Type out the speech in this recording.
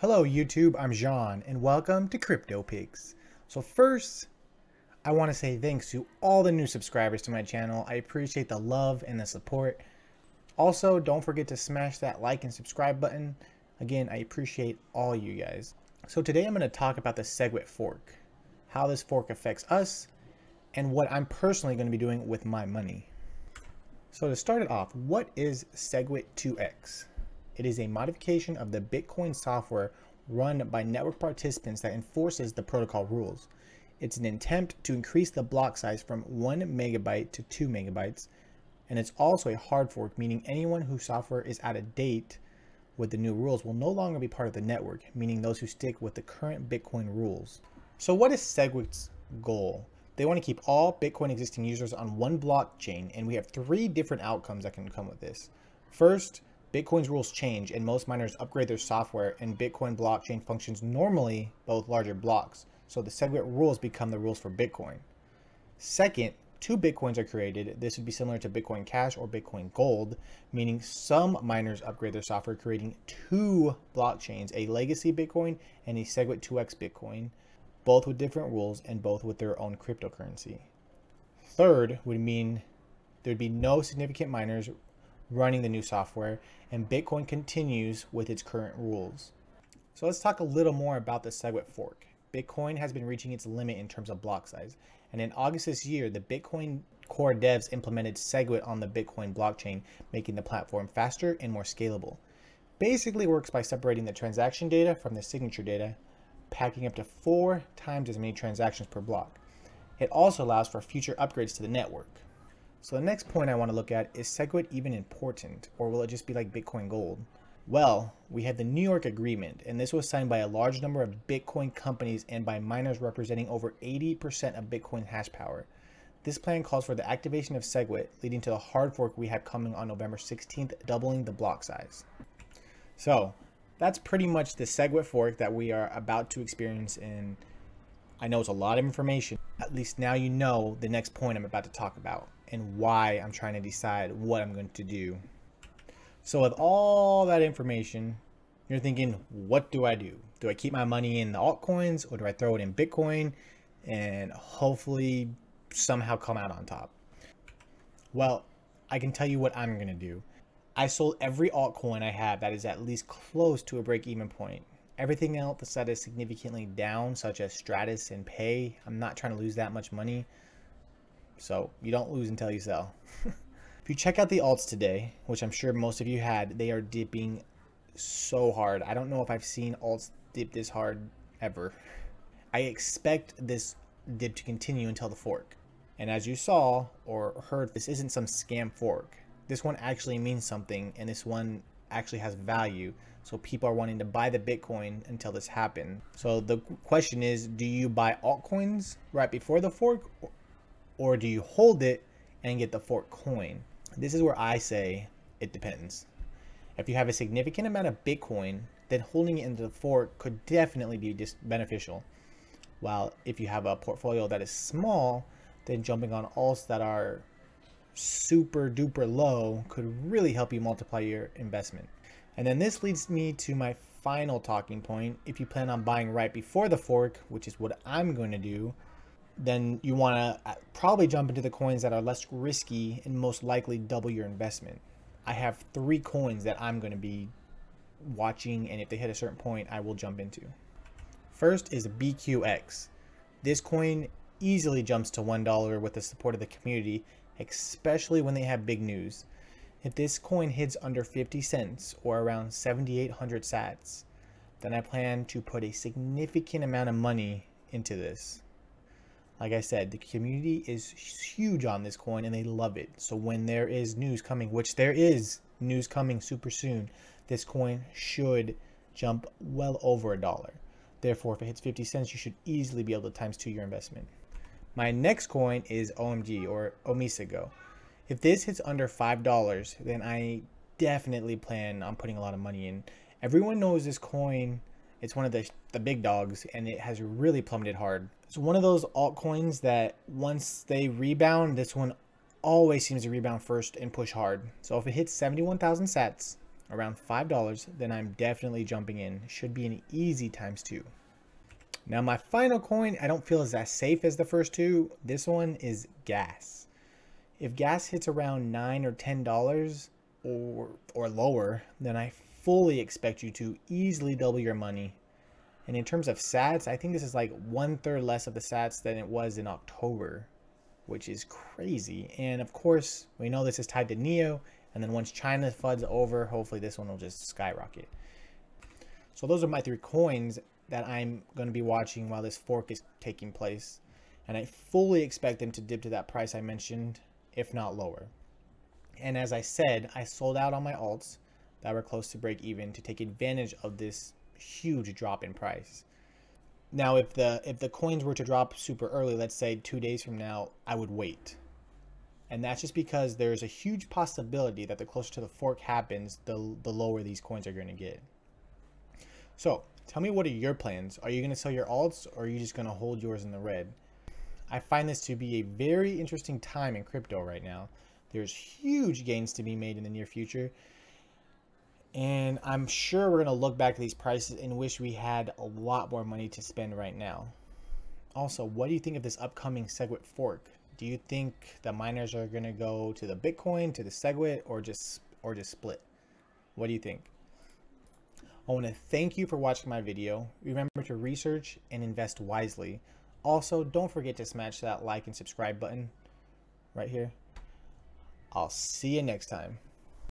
Hello YouTube, I'm Jean and welcome to Crypto Pigs. So first, I want to say thanks to all the new subscribers to my channel. I appreciate the love and the support. Also, don't forget to smash that like and subscribe button. Again, I appreciate all you guys. So today I'm going to talk about the SegWit fork, how this fork affects us, and what I'm personally going to be doing with my money. So to start it off, what is SegWit2x? It is a modification of the Bitcoin software run by network participants that enforces the protocol rules. It's an attempt to increase the block size from 1 megabyte to 2 megabytes, and it's also a hard fork, meaning anyone whose software is out of date with the new rules will no longer be part of the network, meaning those who stick with the current Bitcoin rules. So what is SegWit's goal? They want to keep all Bitcoin existing users on one blockchain, and we have 3 different outcomes that can come with this. First, Bitcoin's rules change and most miners upgrade their software, and Bitcoin blockchain functions normally both larger blocks, so the SegWit rules become the rules for Bitcoin. Second, 2 Bitcoins are created. This would be similar to Bitcoin Cash or Bitcoin Gold, meaning some miners upgrade their software, creating 2 blockchains, a legacy Bitcoin and a SegWit2x Bitcoin, both with different rules and both with their own cryptocurrency. Third would mean there'd be no significant miners running the new software, and Bitcoin continues with its current rules. So let's talk a little more about the SegWit fork. Bitcoin has been reaching its limit in terms of block size, and in August this year, the Bitcoin Core devs implemented SegWit on the Bitcoin blockchain, making the platform faster and more scalable. Basically works by separating the transaction data from the signature data, packing up to 4 times as many transactions per block. It also allows for future upgrades to the network. So the next point I want to look at is SegWit even important, or will it just be like Bitcoin Gold? Well, we have the New York agreement, and this was signed by a large number of Bitcoin companies and by miners representing over 80% of Bitcoin hash power. This plan calls for the activation of SegWit, leading to the hard fork we have coming on November 16th, doubling the block size. So that's pretty much the SegWit fork that we are about to experience, and I know it's a lot of information. At least now you know the next point I'm about to talk about and why I'm trying to decide what I'm going to do. So with all that information, you're thinking, what do I do? Do I keep my money in the altcoins, or do I throw it in Bitcoin and hopefully somehow come out on top? Well, I can tell you what I'm gonna do. I sold every altcoin I have that is at least close to a break-even point. Everything else that is significantly down, such as Stratis and Pay, I'm not trying to lose that much money. So you don't lose until you sell. If you check out the alts today, which I'm sure most of you had, they are dipping so hard. I don't know if I've seen alts dip this hard ever. I expect this dip to continue until the fork. And as you saw or heard, this isn't some scam fork. This one actually means something, and this one actually has value. So people are wanting to buy the Bitcoin until this happens. So the question is, do you buy altcoins right before the fork, or do you hold it and get the fork coin? This is where I say it depends. If you have a significant amount of Bitcoin, then holding it into the fork could definitely be beneficial. While if you have a portfolio that is small, then jumping on alts that are super duper low could really help you multiply your investment. And then this leads me to my final talking point. If you plan on buying right before the fork, which is what I'm going to do, then you want to probably jump into the coins that are less risky and most likely double your investment. I have 3 coins that I'm going to be watching, and if they hit a certain point, I will jump into. First is BQX. This coin easily jumps to $1 with the support of the community, especially when they have big news. If this coin hits under 50 cents or around 7,800 sats, then I plan to put a significant amount of money into this. Like I said, the community is huge on this coin and they love it. So when there is news coming, which there is news coming super soon, this coin should jump well over $1. Therefore, if it hits 50 cents, you should easily be able to times 2 your investment. My next coin is OMG, or OmiseGo. If this hits under $5, then I definitely plan on putting a lot of money in. Everyone knows this coin. It's one of the big dogs, and it has really plummeted hard. It's one of those altcoins that once they rebound, this one always seems to rebound first and push hard. So if it hits 71,000 sats, around $5, then I'm definitely jumping in. Should be an easy ×2. Now my final coin, I don't feel is as safe as the first two. This one is gas. If gas hits around $9 or $10 or lower, then I fully expect you to easily double your money. And in terms of sats, I think this is like 1/3 less of the sats than it was in October, which is crazy. And of course, we know this is tied to NEO. And then once China floods over, hopefully this one will just skyrocket. So those are my three coins that I'm going to be watching while this fork is taking place. And I fully expect them to dip to that price I mentioned, if not lower. And as I said, I sold out on my alts that were close to break even to take advantage of this huge drop in price. Now, if the coins were to drop super early, let's say 2 days from now, I would wait. And that's just because there's a huge possibility that the closer to the fork happens, the lower these coins are going to get. So tell me, what are your plans? Are you going to sell your alts, or are you just going to hold yours in the red? I find this to be a very interesting time in crypto right now. There's huge gains to be made in the near future. And I'm sure we're going to look back at these prices and wish we had a lot more money to spend right now. Also, what do you think of this upcoming SegWit fork? Do you think the miners are going to go to the Bitcoin, to the SegWit, or just split? What do you think? I want to thank you for watching my video. Remember to research and invest wisely. Also, don't forget to smash that like and subscribe button right here. I'll see you next time.